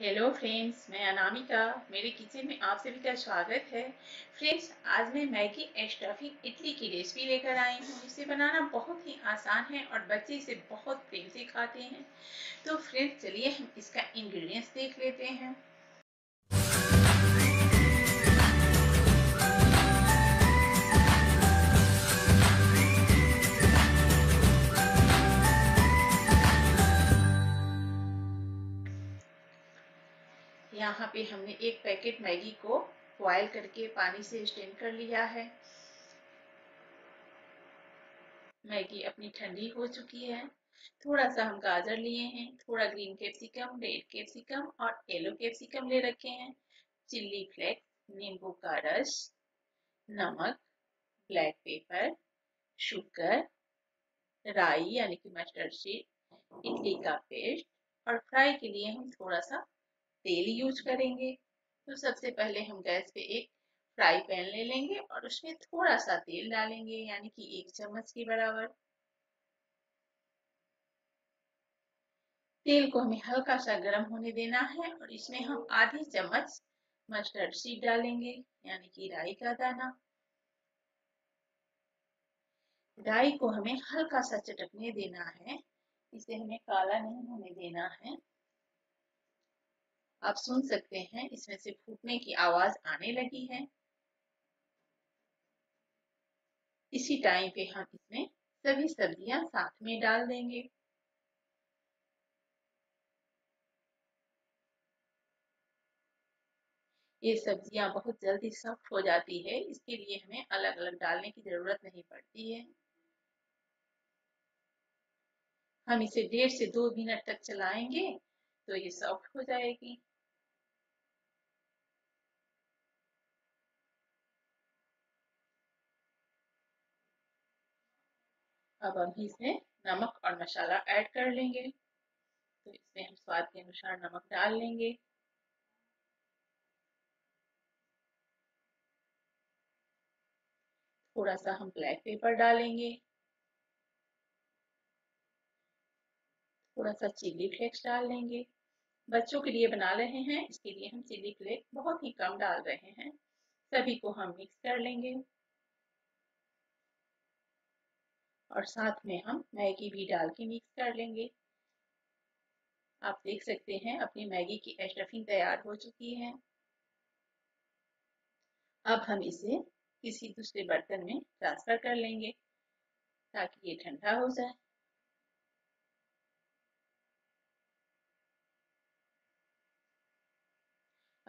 Hello friends, मैं अनामिका, मेरे kitchen में आप सभी का स्वागत है। फ्रेंड्स, आज मैं मैगी एंड स्टफिंग इडली की रेसिपी लेकर आई हूँ। इसे बनाना बहुत ही आसान है और बच्चे इसे बहुत प्रेम से खाते हैं। तो फ्रेंड्स, चलिए हम इसका इंग्रेडिएंट्स देख लेते हैं। यहाँ पे हमने एक पैकेट मैगी को बॉइल करके पानी से स्ट्रेन कर लिया है। मैगी अपनी ठंडी हो चुकी है। थोड़ा सा हम गाजर लिए हैं, थोड़ा ग्रीन कैप्सिकम, रेड कैप्सिकम और येलो कैप्सिकम ले रखे हैं, चिल्ली फ्लेक्स, नींबू का रस, नमक, ब्लैक पेपर, शुगर, राई यानी कि मस्टर्ड सीड, इडली का पेस्ट और फ्राई के लिए हम थोड़ा सा तेल यूज करेंगे। तो सबसे पहले हम गैस पे एक फ्राई पैन ले लेंगे और उसमें थोड़ा सा तेल डालेंगे, यानी कि 1 चम्मच के बराबर। तेल को हमें हल्का सा गर्म होने देना है और इसमें हम आधी चम्मच मस्टर्ड सीड डालेंगे, यानी कि राई का दाना। राई को हमें हल्का सा चटकने देना है, इसे हमें काला नहीं होने देना है। आप सुन सकते हैं इसमें से फूटने की आवाज आने लगी है। इसी टाइम पे हम इसमें सभी सब्जियां साथ में डाल देंगे। ये सब्जियां बहुत जल्दी सॉफ्ट हो जाती है, इसके लिए हमें अलग अलग डालने की जरूरत नहीं पड़ती है। हम इसे 1.5 से 2 मिनट तक चलाएंगे तो ये सॉफ्ट हो जाएगी। अब हम इसमें नमक और मसाला ऐड कर लेंगे। तो इसमें हम स्वाद के अनुसार नमक डाल लेंगे। थोड़ा सा हम ब्लैक पेपर डालेंगे, थोड़ा सा चिली फ्लेक्स डाल लेंगे। बच्चों के लिए बना रहे हैं, इसके लिए हम चिली फ्लेक्स बहुत ही कम डाल रहे हैं। सभी को हम मिक्स कर लेंगे और साथ में हम मैगी भी डाल के मिक्स कर लेंगे। आप देख सकते हैं अपनी मैगी की स्टफिंग तैयार हो चुकी है। अब हम इसे किसी दूसरे बर्तन में ट्रांसफर कर लेंगे ताकि ये ठंडा हो जाए।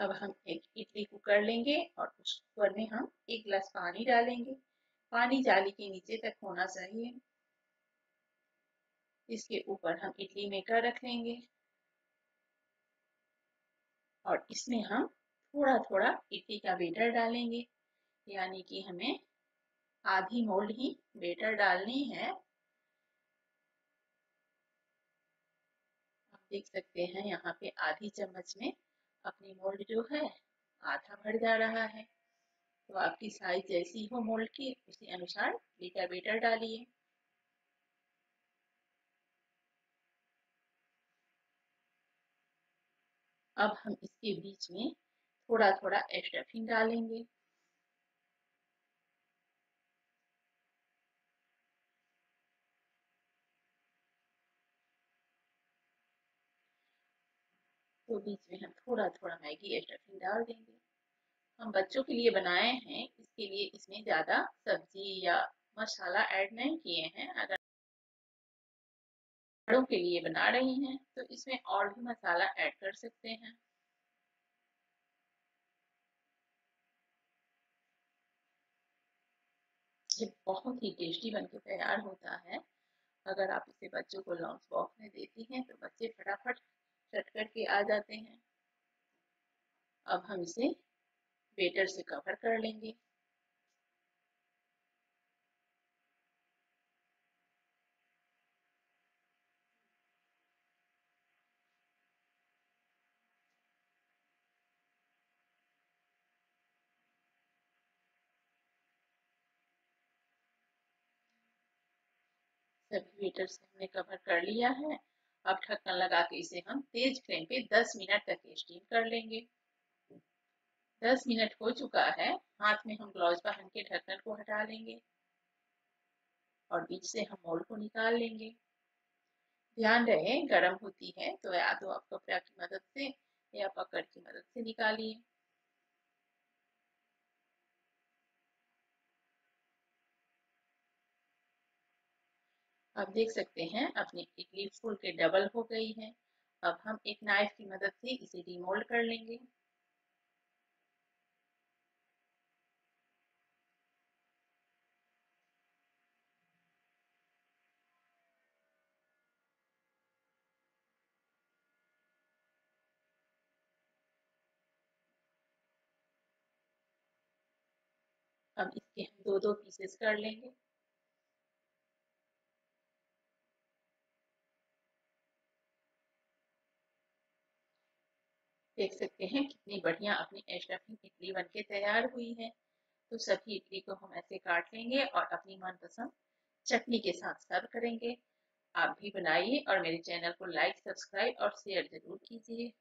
अब हम एक इडली कुकर लेंगे और उस कुकर में हम 1 गिलास पानी डालेंगे। पानी जाली के नीचे तक होना चाहिए। इसके ऊपर हम इडली मेकर रख लेंगे और इसमें हम थोड़ा थोड़ा इडली का बेटर डालेंगे, यानी कि हमें आधी मोल्ड ही बेटर डालनी है। आप देख सकते हैं यहाँ पे आधी चम्मच में अपनी मोल्ड जो है आधा भर जा रहा है। तो आपकी साइज जैसी हो मोल्ड की, उसी अनुसार बेटा बेटर डालिए। अब हम इसके बीच में थोड़ा थोड़ा स्टफिंग डालेंगे। तो बीच में हम थोड़ा थोड़ा मैगी स्टफिंग डाल देंगे। हम बच्चों के लिए बनाए हैं, इसके लिए इसमें ज़्यादा सब्जी या मसाला ऐड नहीं किए हैं। अगर बड़ों के लिए बना रही हैं तो इसमें और भी मसाला ऐड कर सकते हैं। ये बहुत ही टेस्टी बनके तैयार होता है। अगर आप इसे बच्चों को लंच बॉक्स में देती हैं तो बच्चे फटाफट कट करके आ जाते हैं। अब हम इसे बेटर से कवर कर लेंगे। सभी बेटर से हमने कवर कर लिया है। अब ढक्कन लगा के इसे हम तेज फ्लेम पे 10 मिनट तक स्टीम कर लेंगे। 10 मिनट हो चुका है। हाथ में हम ग्लव्स पहन के ढक्कन को हटा लेंगे और बीच से हम मोल्ड को निकाल लेंगे। ध्यान रहे गर्म होती है तो या तो आप कपड़ा की मदद से या पकड़ की मदद से निकालिए। आप देख सकते हैं अपनी इडली फूल के डबल हो गई है। अब हम एक नाइफ की मदद से इसे डीमोल्ड कर लेंगे। अब इसके हम दो दो पीसेस कर लेंगे। देख सकते हैं कितनी बढ़िया अपनी स्टफिंग इडली बनके तैयार हुई है। तो सभी इडली को हम ऐसे काट लेंगे और अपनी मनपसंद चटनी के साथ सर्व करेंगे। आप भी बनाइए और मेरे चैनल को लाइक, सब्सक्राइब और शेयर जरूर कीजिए।